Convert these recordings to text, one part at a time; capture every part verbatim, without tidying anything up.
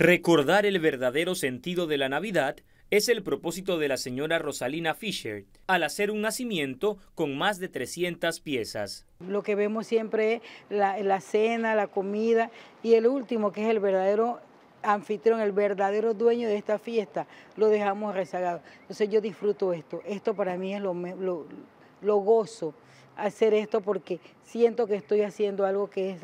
Recordar el verdadero sentido de la Navidad es el propósito de la señora Rosalina Fisher al hacer un nacimiento con más de trescientas piezas. Lo que vemos siempre es la, la cena, la comida y el último, que es el verdadero anfitrión, el verdadero dueño de esta fiesta, lo dejamos rezagado. Entonces yo disfruto esto, esto para mí es lo, lo, lo gozo, hacer esto porque siento que estoy haciendo algo que es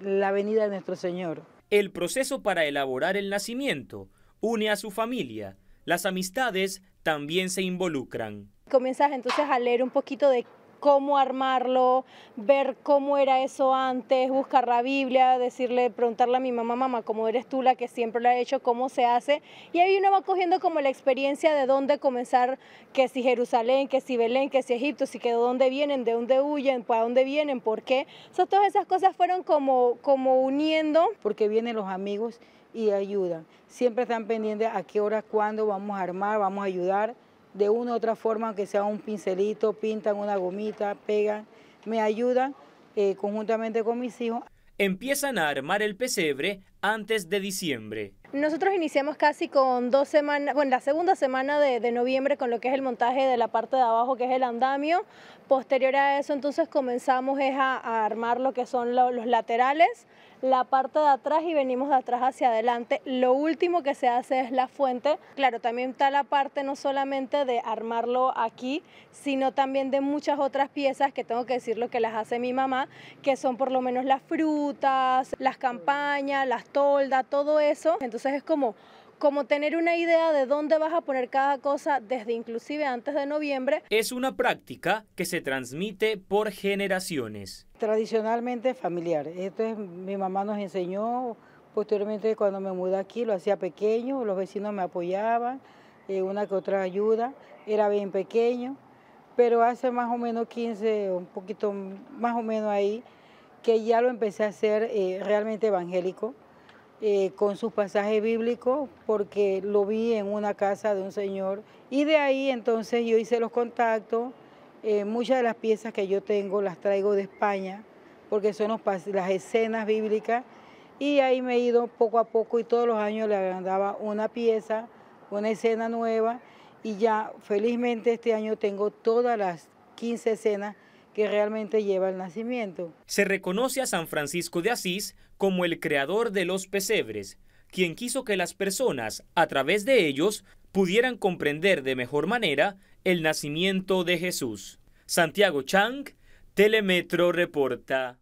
la venida de nuestro Señor. El proceso para elaborar el nacimiento une a su familia. Las amistades también se involucran. Comienzas entonces a leer un poquito de cómo armarlo, ver cómo era eso antes, buscar la Biblia, decirle, preguntarle a mi mamá, mamá, ¿cómo eres tú la que siempre lo ha hecho? ¿Cómo se hace? Y ahí uno va cogiendo como la experiencia de dónde comenzar, que si Jerusalén, que si Belén, que si Egipto, si que de dónde vienen, de dónde huyen, para dónde vienen, por qué. O sea, todas esas cosas fueron como, como uniendo. Porque vienen los amigos y ayudan. Siempre están pendientes a qué hora, cuándo vamos a armar, vamos a ayudar. De una u otra forma, aunque sea un pincelito, pintan una gomita, pegan, me ayudan eh, conjuntamente con mis hijos. Empiezan a armar el pesebre antes de diciembre. Nosotros iniciamos casi con dos semanas, bueno, la segunda semana de, de noviembre con lo que es el montaje de la parte de abajo, que es el andamio. Posterior a eso, entonces comenzamos es a, a armar lo que son lo, los laterales, la parte de atrás y venimos de atrás hacia adelante. Lo último que se hace es la fuente. Claro, también está la parte no solamente de armarlo aquí, sino también de muchas otras piezas que tengo que decirlo que las hace mi mamá, que son por lo menos las frutas, las campañas, las toldas, todo eso. Entonces, Entonces es como, como tener una idea de dónde vas a poner cada cosa desde inclusive antes de noviembre. Es una práctica que se transmite por generaciones. Tradicionalmente familiar. Esto es, mi mamá nos enseñó, posteriormente cuando me mudé aquí lo hacía pequeño, los vecinos me apoyaban, eh, una que otra ayuda, era bien pequeño, pero hace más o menos quince, un poquito más o menos ahí, que ya lo empecé a hacer eh, realmente evangélico. Eh, con sus pasajes bíblicos, porque lo vi en una casa de un señor. Y de ahí entonces yo hice los contactos, eh, muchas de las piezas que yo tengo las traigo de España, porque son los, las escenas bíblicas, y ahí me he ido poco a poco y todos los años le agrandaba una pieza, una escena nueva, y ya felizmente este año tengo todas las quince escenas que realmente lleva el nacimiento. Se reconoce a San Francisco de Asís como el creador de los pesebres, quien quiso que las personas, a través de ellos, pudieran comprender de mejor manera el nacimiento de Jesús. Santiago Chang, Telemetro Reporta.